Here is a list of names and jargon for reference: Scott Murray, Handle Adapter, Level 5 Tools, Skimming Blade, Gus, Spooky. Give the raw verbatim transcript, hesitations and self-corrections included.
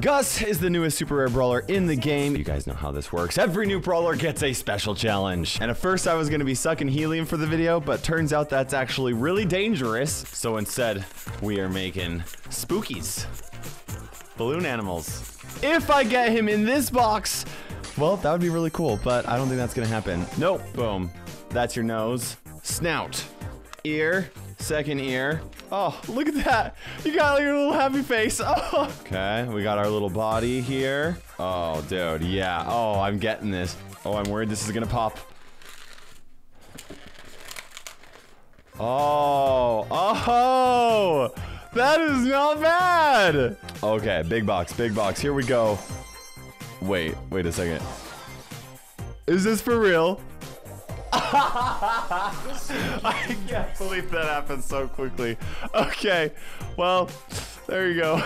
Gus is the newest super rare brawler in the game. You guys know how this works. Every new brawler gets a special challenge. And at first I was gonna be sucking helium for the video, but turns out that's actually really dangerous. So instead, we are making spookies. Balloon animals. If I get him in this box, well, that would be really cool, but I don't think that's gonna happen. Nope, boom. That's your nose. Snout. Ear. Second ear. Oh, look at that. You got like, your little happy face. Oh. Okay, we got our little body here. Oh, dude, yeah. Oh, I'm getting this. Oh, I'm worried this is gonna pop. Oh, oh, that is not bad. Okay, big box, big box. Here we go. Wait, wait a second. Is this for real? I can't believe that happened so quickly. Okay, well, there you go.